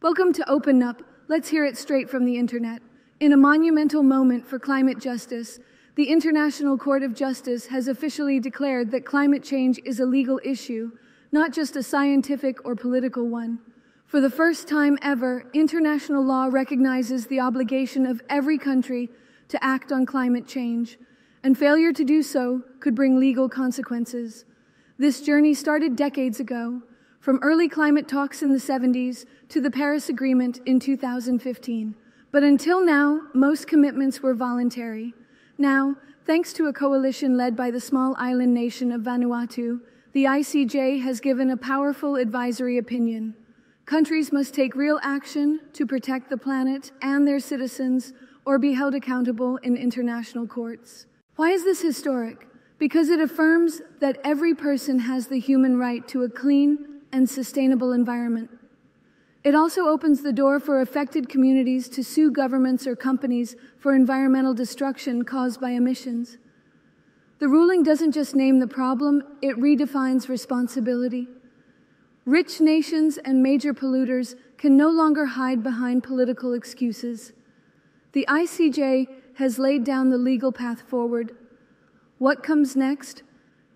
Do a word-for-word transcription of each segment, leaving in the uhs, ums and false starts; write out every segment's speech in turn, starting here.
Welcome to OpenUp. Let's hear it straight from the internet. In a monumental moment for climate justice, the International Court of Justice has officially declared that climate change is a legal issue, not just a scientific or political one. For the first time ever, international law recognizes the obligation of every country to act on climate change, and failure to do so could bring legal consequences. This journey started decades ago, from early climate talks in the seventies to the Paris Agreement in two thousand fifteen. But until now, most commitments were voluntary. Now, thanks to a coalition led by the small island nation of Vanuatu, the I C J has given a powerful advisory opinion. Countries must take real action to protect the planet and their citizens or be held accountable in international courts. Why is this historic? Because it affirms that every person has the human right to a clean, and sustainable environment. It also opens the door for affected communities to sue governments or companies for environmental destruction caused by emissions. The ruling doesn't just name the problem, it redefines responsibility. Rich nations and major polluters can no longer hide behind political excuses. The I C J has laid down the legal path forward. What comes next?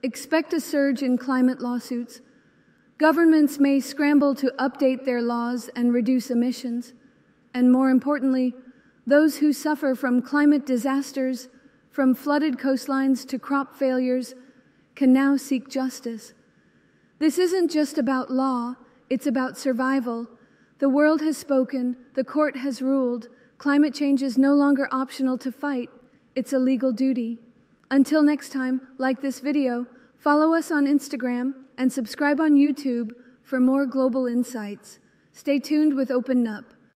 Expect a surge in climate lawsuits. Governments may scramble to update their laws and reduce emissions, and more importantly, those who suffer from climate disasters, from flooded coastlines to crop failures, can now seek justice. This isn't just about law, it's about survival. The world has spoken, the court has ruled, climate change is no longer optional to fight, it's a legal duty. Until next time, like this video, follow us on Instagram, and subscribe on YouTube for more global insights. Stay tuned with OpenUp.